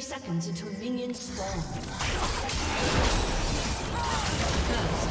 30 seconds until minions spawn. First, love.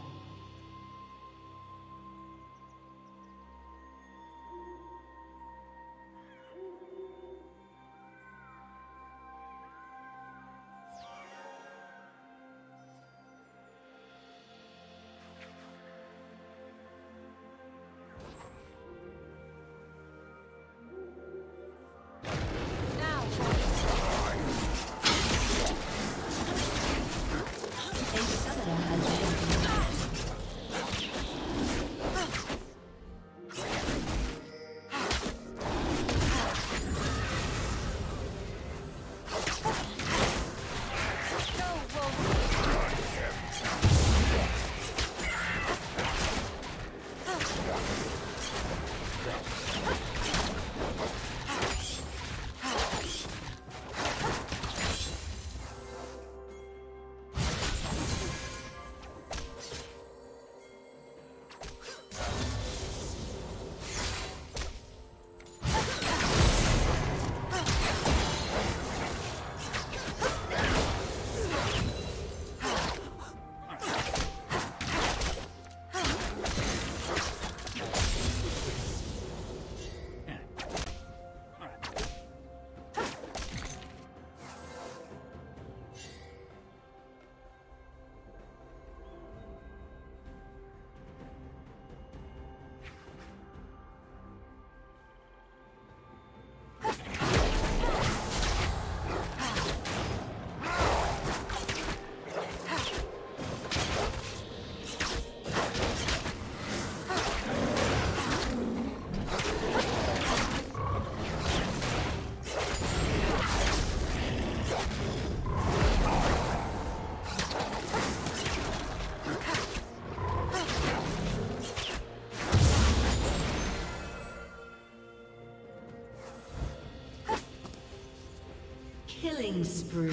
Killing spree.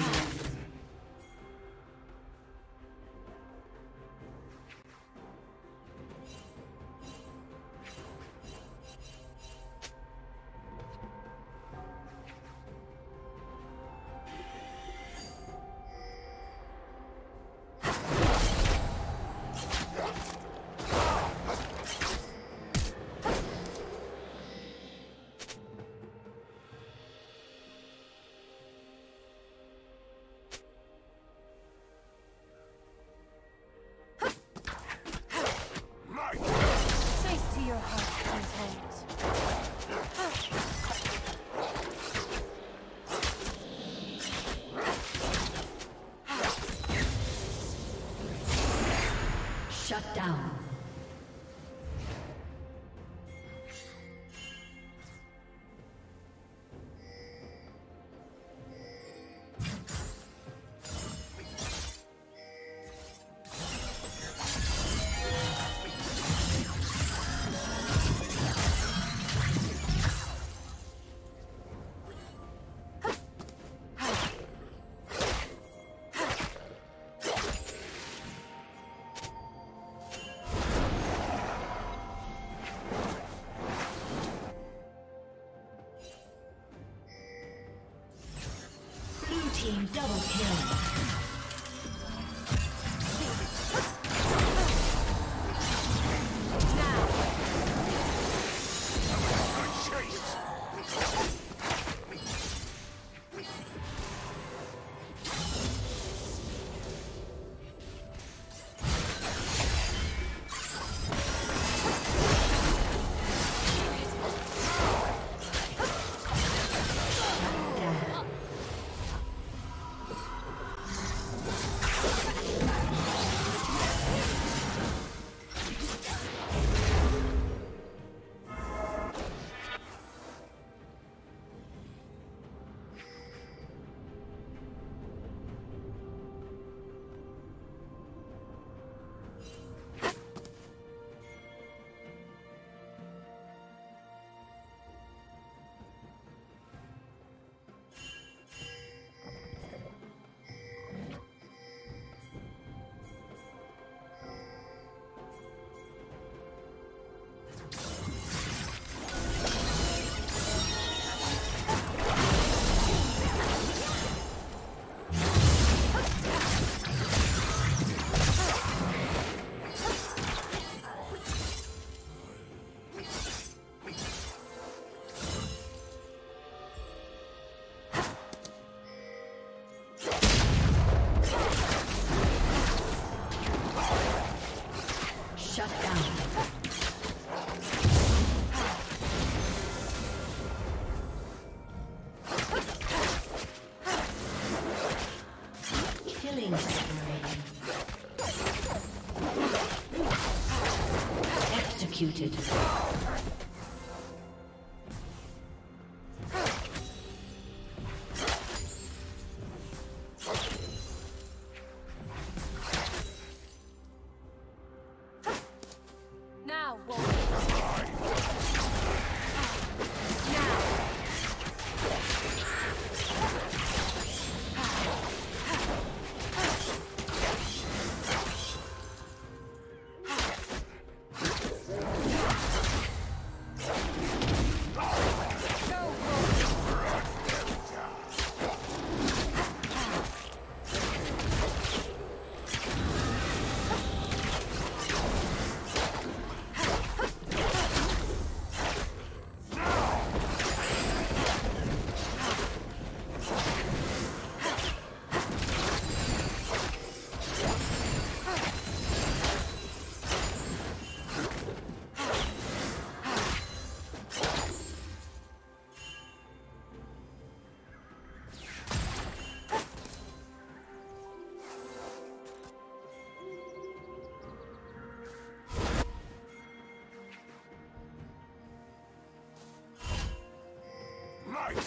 Shut down. Double kill. executed. Rampage.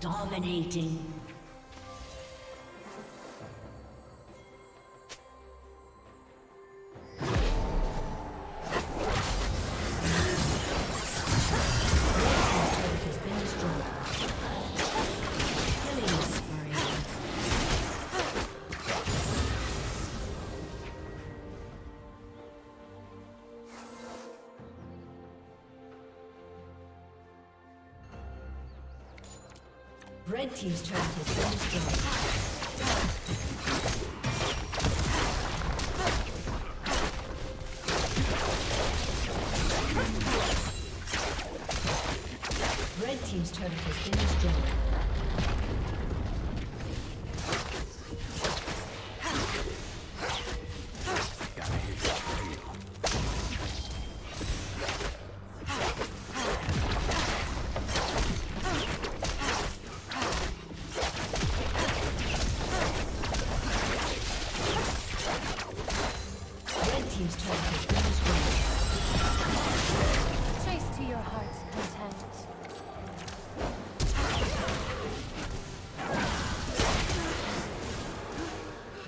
Dominating. Red team's turret has been destroyed. Red team's turret has been destroyed.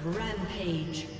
Rampage.